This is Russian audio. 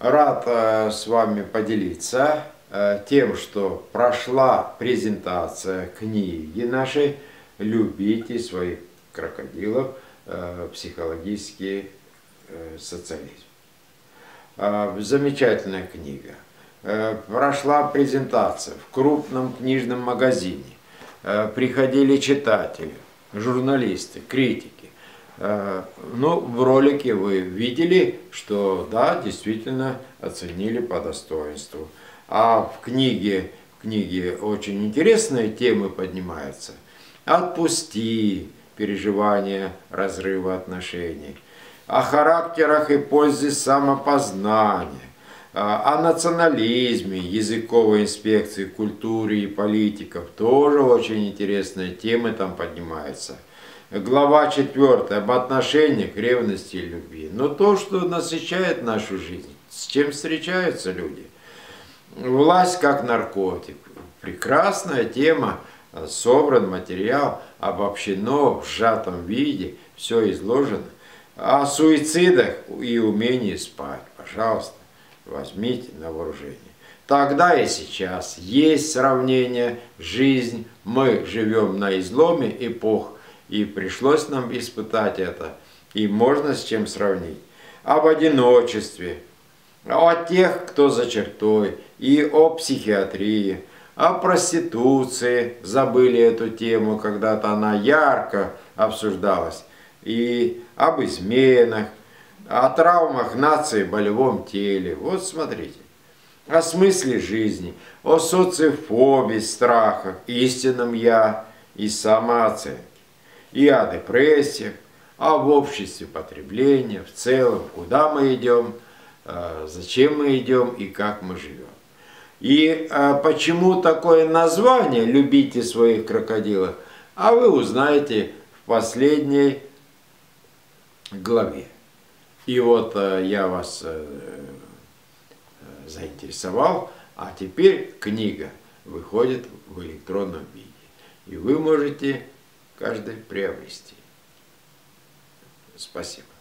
Рад с вами поделиться тем, что прошла презентация книги нашей «Любите своих крокодилов. Психологический социализм». Замечательная книга. Прошла презентация в крупном книжном магазине. Приходили читатели, журналисты, критики. Ну, в ролике вы видели, что да, действительно оценили по достоинству. А в книге очень интересные темы поднимаются. «Отпусти», переживания разрыва отношений, о характерах и пользе самопознания, о национализме, языковой инспекции, культуре и политиков. Тоже очень интересные темы там поднимаются. Глава 4 об отношениях, ревности и любви. Но то, что насыщает нашу жизнь, с чем встречаются люди. Власть как наркотик. Прекрасная тема. Собран материал, обобщено в сжатом виде, все изложено. О суицидах и умении спать, пожалуйста, возьмите на вооружение. Тогда и сейчас есть сравнение, жизнь, мы живем на изломе эпох, и пришлось нам испытать это, и можно с чем сравнить. Об одиночестве, о тех, кто за чертой, и о психиатрии. О проституции, забыли эту тему, когда-то она ярко обсуждалась, и об изменах, о травмах нации в болевом теле, вот смотрите, о смысле жизни, о социофобии, страхах, истинном «я» и самооценке, и о депрессиях, о обществе потребления, в целом, куда мы идем, зачем мы идем и как мы живем. И почему такое название «Любите своих крокодилов», а вы узнаете в последней главе. И вот я вас заинтересовал, а теперь книга выходит в электронном виде. И вы можете каждый приобрести. Спасибо.